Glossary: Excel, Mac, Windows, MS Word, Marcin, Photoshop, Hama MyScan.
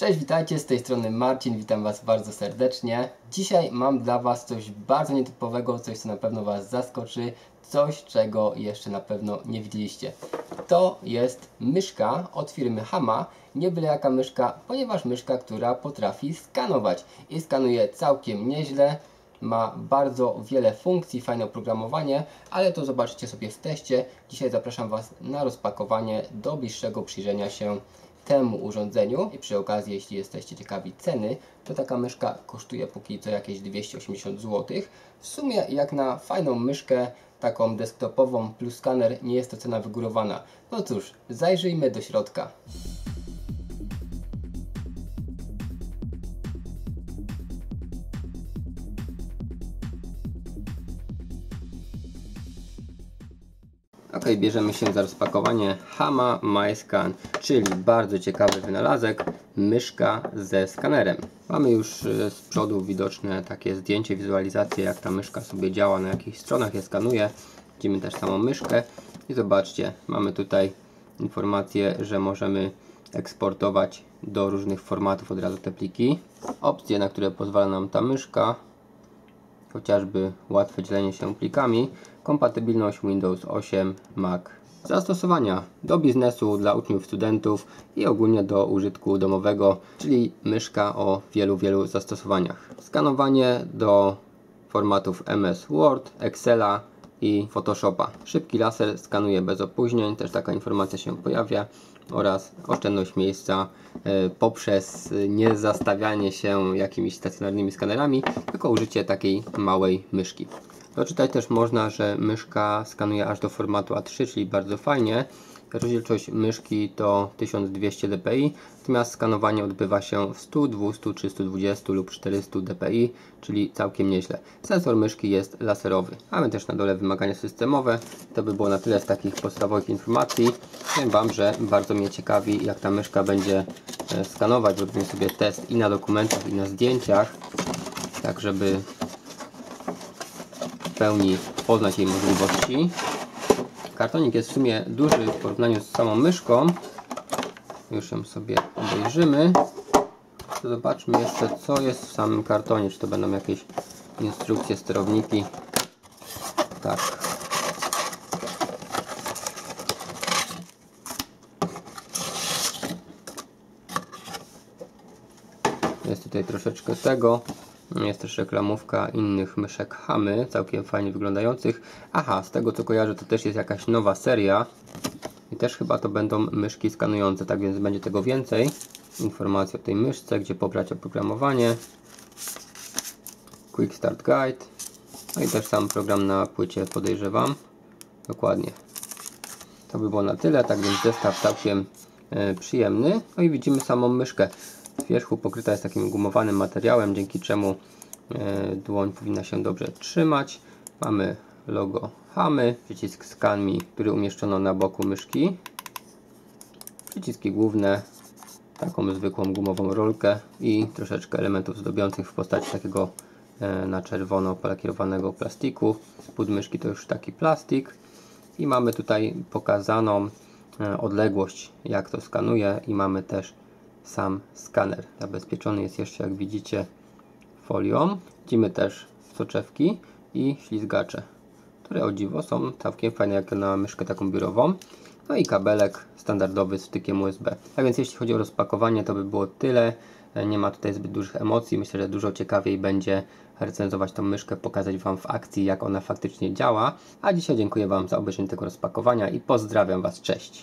Cześć, witajcie, z tej strony Marcin, witam Was bardzo serdecznie. Dzisiaj mam dla Was coś bardzo nietypowego, coś co na pewno Was zaskoczy, coś czego jeszcze na pewno nie widzieliście. To jest myszka od firmy Hama, nie byle jaka myszka, ponieważ myszka, która potrafi skanować i skanuje całkiem nieźle. Ma bardzo wiele funkcji, fajne oprogramowanie, ale to zobaczycie sobie w teście. Dzisiaj zapraszam Was na rozpakowanie do bliższego przyjrzenia się temu urządzeniu i przy okazji, jeśli jesteście ciekawi ceny, to taka myszka kosztuje póki co jakieś 280 zł. W sumie jak na fajną myszkę, taką desktopową plus skaner, nie jest to cena wygórowana. No cóż, zajrzyjmy do środka. Ok, bierzemy się za rozpakowanie Hama MyScan, czyli bardzo ciekawy wynalazek, myszka ze skanerem. Mamy już z przodu widoczne takie zdjęcie, wizualizację, jak ta myszka sobie działa, na jakich stronach je skanuje. Widzimy też samą myszkę i zobaczcie, mamy tutaj informację, że możemy eksportować do różnych formatów od razu te pliki. Opcje, na które pozwala nam ta myszka, chociażby łatwe dzielenie się plikami, kompatybilność Windows 8, Mac. Zastosowania do biznesu, dla uczniów, studentów i ogólnie do użytku domowego, czyli myszka o wielu zastosowaniach. Skanowanie do formatów MS Word, Excela i Photoshopa. Szybki laser skanuje bez opóźnień, też taka informacja się pojawia, oraz oszczędność miejsca poprzez nie zastawianie się jakimiś stacjonarnymi skanerami, tylko użycie takiej małej myszki. Doczytać też można, że myszka skanuje aż do formatu A3, czyli bardzo fajnie. Rozdzielczość myszki to 1200 dpi, natomiast skanowanie odbywa się w 100, 200, 320 lub 400 dpi, czyli całkiem nieźle. Sensor myszki jest laserowy. Mamy też na dole wymagania systemowe. To by było na tyle z takich podstawowych informacji. Powiem Wam, że bardzo mnie ciekawi, jak ta myszka będzie skanować. Zrobimy sobie test i na dokumentach, i na zdjęciach, tak żeby w pełni poznać jej możliwości. Kartonik jest w sumie duży w porównaniu z samą myszką. Już ją sobie obejrzymy. Zobaczmy jeszcze, co jest w samym kartonie. Czy to będą jakieś instrukcje, sterowniki. Tak. Jest tutaj troszeczkę tego. Jest też reklamówka innych myszek Hamy, całkiem fajnie wyglądających. Aha, z tego co kojarzę, to też jest jakaś nowa seria. I też chyba to będą myszki skanujące, tak więc będzie tego więcej. Informacje o tej myszce, gdzie pobrać oprogramowanie. Quick Start Guide. No i też sam program na płycie, podejrzewam. Dokładnie. To by było na tyle, tak więc zestaw całkiem przyjemny. No i widzimy samą myszkę. W wierzchu pokryta jest takim gumowanym materiałem, dzięki czemu dłoń powinna się dobrze trzymać. Mamy logo Hamy, przycisk Scan Me, który umieszczono na boku myszki. Przyciski główne, taką zwykłą gumową rolkę i troszeczkę elementów zdobiących w postaci takiego na czerwono polakierowanego plastiku. Spód myszki to już taki plastik. I mamy tutaj pokazaną odległość, jak to skanuje, i mamy też sam skaner. Zabezpieczony jest jeszcze, jak widzicie, folią. Widzimy też soczewki i ślizgacze, które o dziwo są całkiem fajne jak na myszkę taką biurową. No i kabelek standardowy z wtykiem USB. A więc jeśli chodzi o rozpakowanie, to by było tyle. Nie ma tutaj zbyt dużych emocji. Myślę, że dużo ciekawiej będzie recenzować tą myszkę, pokazać Wam w akcji, jak ona faktycznie działa. A dzisiaj dziękuję Wam za obejrzenie tego rozpakowania i pozdrawiam Was. Cześć!